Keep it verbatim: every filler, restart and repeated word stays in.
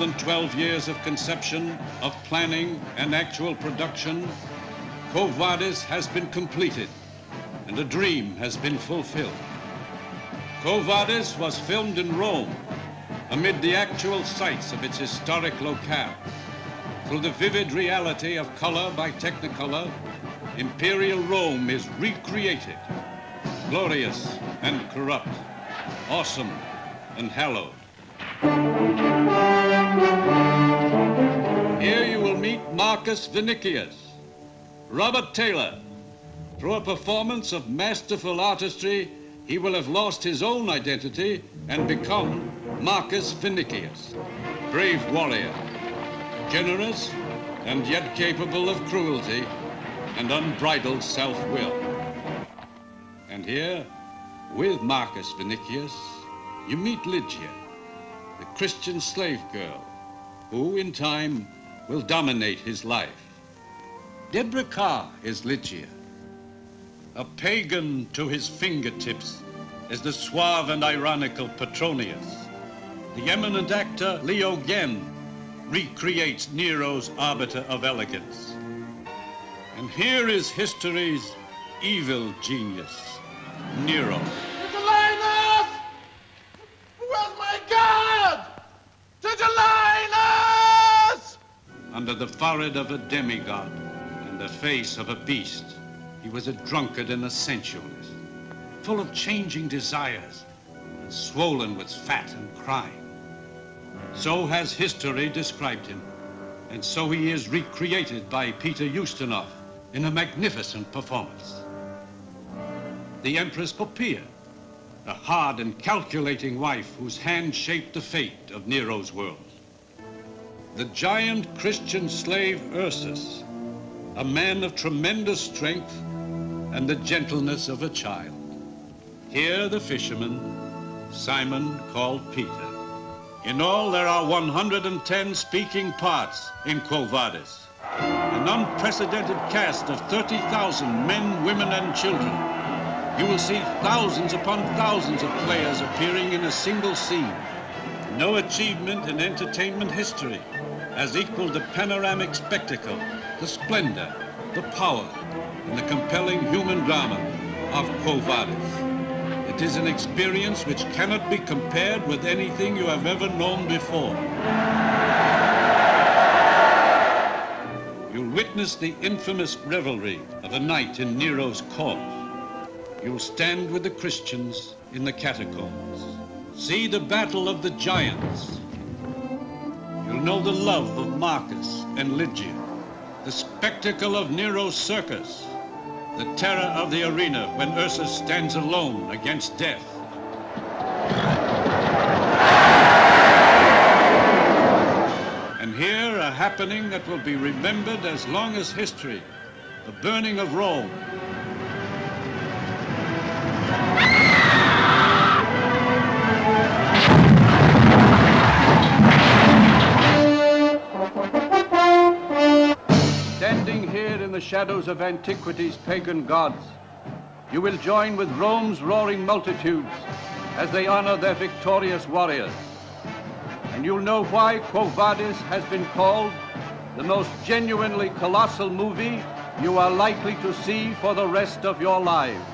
than twelve years of conception, of planning, and actual production, Quo Vadis has been completed, and a dream has been fulfilled. Quo Vadis was filmed in Rome, amid the actual sights of its historic locale, through the vivid reality of color by technicolor. Imperial Rome is recreated, glorious and corrupt, awesome and hallowed. Here you will meet Marcus Vinicius, Robert Taylor. Through a performance of masterful artistry, he will have lost his own identity and become Marcus Vinicius, brave warrior, generous and yet capable of cruelty and unbridled self-will. And here, with Marcus Vinicius, you meet Lygia, the Christian slave girl, who in time will dominate his life. Deborah Carr is Lygia, a pagan to his fingertips is the suave and ironical Petronius. The eminent actor Leo Genn recreates Nero's arbiter of elegance. And here is history's evil genius, Nero. Did you line up? Where's my guard? Did you line us? Under the forehead of a demigod and the face of a beast, he was a drunkard and a sensualist, full of changing desires and swollen with fat and crime. So has history described him, and so he is recreated by Peter Ustinov in a magnificent performance. The Empress Poppaea, a hard and calculating wife whose hand shaped the fate of Nero's world. The giant Christian slave Ursus, a man of tremendous strength and the gentleness of a child. Here the fisherman, Simon, called Peter. In all, there are one hundred ten speaking parts in Quo Vadis, an unprecedented cast of thirty thousand men, women, and children. You will see thousands upon thousands of players appearing in a single scene. No achievement in entertainment history has equaled the panoramic spectacle, the splendor, the power, and the compelling human drama of Quo Vadis. It is an experience which cannot be compared with anything you have ever known before. You'll witness the infamous revelry of a night in Nero's cause. You'll stand with the Christians in the catacombs. See the battle of the giants. You'll know the love of Marcus and Lygia. The spectacle of Nero's circus, the terror of the arena when Ursus stands alone against death. And here a happening that will be remembered as long as history, the burning of Rome. Shadows of antiquity's pagan gods, you will join with Rome's roaring multitudes as they honor their victorious warriors. And you'll know why Quo Vadis has been called the most genuinely colossal movie you are likely to see for the rest of your lives.